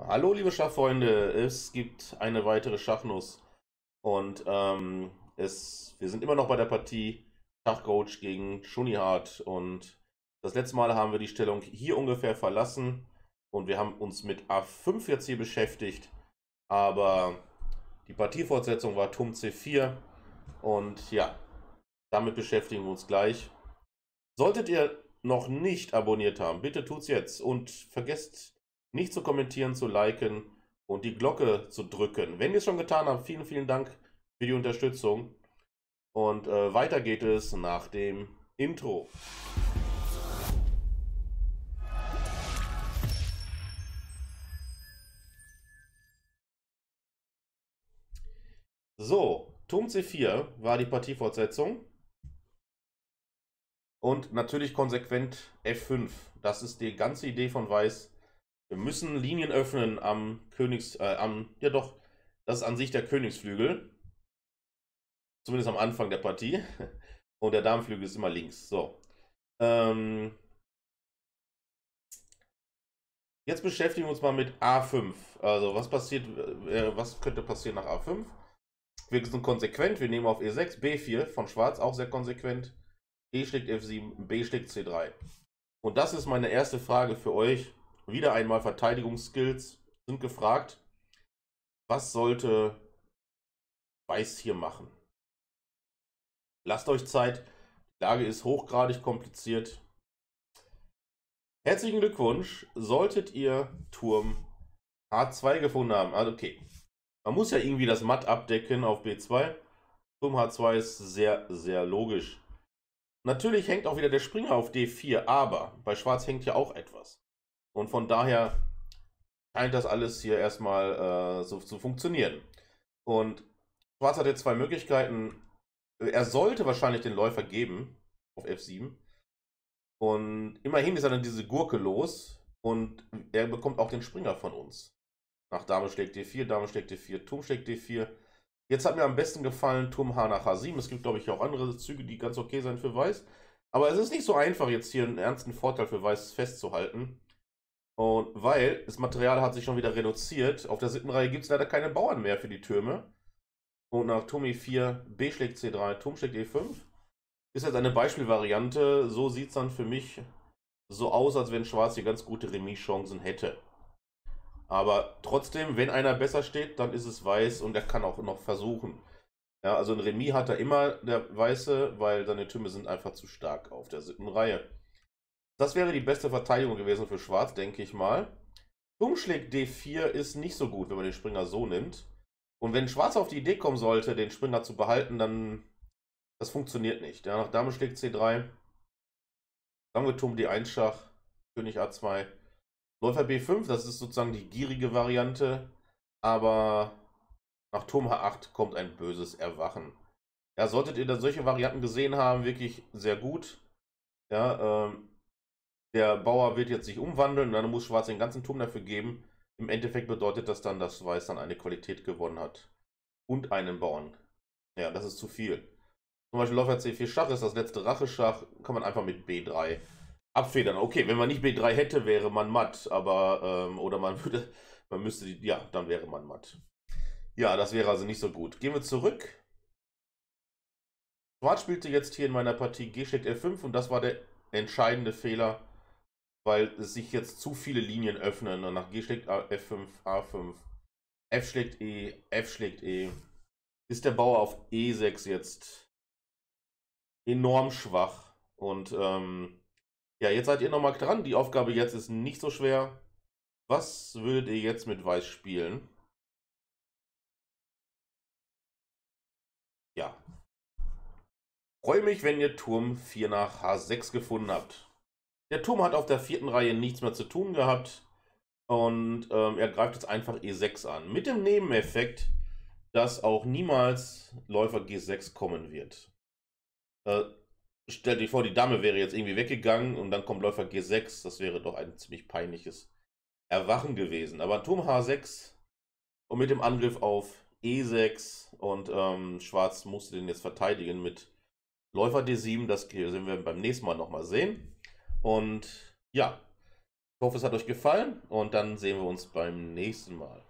Hallo liebe Schachfreunde, es gibt eine weitere Schachnuss und wir sind immer noch bei der Partie Schachcoach gegen Schunihart und das letzte Mal haben wir die Stellung hier ungefähr verlassen und wir haben uns mit A5 jetzt hier beschäftigt, aber die Partiefortsetzung war Turm C4 und ja, damit beschäftigen wir uns gleich. Solltet ihr noch nicht abonniert haben, bitte tut's jetzt und vergesst nicht zu kommentieren, zu liken und die Glocke zu drücken. Wenn ihr es schon getan habt, vielen, vielen Dank für die Unterstützung. Und weiter geht es nach dem Intro. So, Turm C4 war die Partiefortsetzung. Und natürlich konsequent F5. Das ist die ganze Idee von Weiß. Wir müssen Linien öffnen am das ist an sich der Königsflügel. Zumindest am Anfang der Partie. Und der Damenflügel ist immer links. So. Jetzt beschäftigen wir uns mal mit A5. Also was passiert, was könnte passieren nach A5? Wir sind konsequent, wir nehmen auf E6, B4 von Schwarz, auch sehr konsequent. E schlägt F7, B schlägt C3. Und das ist meine erste Frage für euch. Wieder einmal Verteidigungsskills sind gefragt. Was sollte Weiß hier machen? Lasst euch Zeit. Die Lage ist hochgradig kompliziert. Herzlichen Glückwunsch. Solltet ihr Turm H2 gefunden haben. Also okay. Man muss ja irgendwie das Matt abdecken auf B2. Turm H2 ist sehr, sehr logisch. Natürlich hängt auch wieder der Springer auf D4, aber bei Schwarz hängt ja auch etwas. Und von daher scheint das alles hier erstmal so zu funktionieren. Und Schwarz hat jetzt zwei Möglichkeiten. Er sollte wahrscheinlich den Läufer geben auf F7. Und immerhin ist er dann diese Gurke los. Und er bekommt auch den Springer von uns. Nach Dame schlägt D4, Dame schlägt D4, Turm schlägt D4. Jetzt hat mir am besten gefallen Turm H nach H7. Es gibt, glaube ich, auch andere Züge, die ganz okay sind für Weiß. Aber es ist nicht so einfach, jetzt hier einen ernsten Vorteil für Weiß festzuhalten. Und weil das Material hat sich schon wieder reduziert, auf der 7. Reihe gibt es leider keine Bauern mehr für die Türme. Und nach Turm E4, B schlägt C3, Turm schlägt E5, ist jetzt eine Beispielvariante. So sieht es dann für mich so aus, als wenn Schwarz hier ganz gute Remis-Chancen hätte. Aber trotzdem, wenn einer besser steht, dann ist es Weiß und er kann auch noch versuchen. Ja, also ein Remis hat er immer, der Weiße, weil seine Türme sind einfach zu stark auf der 7. Reihe. Das wäre die beste Verteidigung gewesen für Schwarz, denke ich mal. Turm schlägt D4 ist nicht so gut, wenn man den Springer so nimmt. Und wenn Schwarz auf die Idee kommen sollte, den Springer zu behalten, dann... Das funktioniert nicht. Ja, nach Dame schlägt C3. Dann wird Turm D1 Schach. König A2. Läufer B5, das ist sozusagen die gierige Variante. Aber nach Turm H8 kommt ein böses Erwachen. Ja, solltet ihr da solche Varianten gesehen haben, wirklich sehr gut. Ja, der Bauer wird jetzt sich umwandeln, dann muss Schwarz den ganzen Turm dafür geben. Im Endeffekt bedeutet das dann, dass Weiß dann eine Qualität gewonnen hat. Und einen Bauern. Ja, das ist zu viel. Zum Beispiel Läufer C4 Schach ist das letzte Racheschach. Kann man einfach mit B3 abfedern. Okay, wenn man nicht B3 hätte, wäre man matt. Aber, oder man müsste, ja, dann wäre man matt. Ja, das wäre also nicht so gut. Gehen wir zurück. Schwarz spielte jetzt hier in meiner Partie G schlägt F5 und das war der entscheidende Fehler, weil es sich jetzt zu viele Linien öffnen. Und nach G schlägt F5, A5, F schlägt E, F schlägt E. Ist der Bauer auf E6 jetzt enorm schwach. Und ja, jetzt seid ihr nochmal dran. Die Aufgabe jetzt ist nicht so schwer. Was würdet ihr jetzt mit Weiß spielen? Ja. Freue mich, wenn ihr Turm 4 nach H6 gefunden habt. Der Turm hat auf der 4. Reihe nichts mehr zu tun gehabt und er greift jetzt einfach E6 an. Mit dem Nebeneffekt, dass auch niemals Läufer G6 kommen wird. Stell dir vor, die Dame wäre jetzt irgendwie weggegangen und dann kommt Läufer G6. Das wäre doch ein ziemlich peinliches Erwachen gewesen. Aber Turm H6 und mit dem Angriff auf E6 und Schwarz musste den jetzt verteidigen mit Läufer D7. Das werden wir beim nächsten Mal nochmal sehen. Und ja, Ich hoffe, es hat euch gefallen und dann sehen wir uns beim nächsten Mal.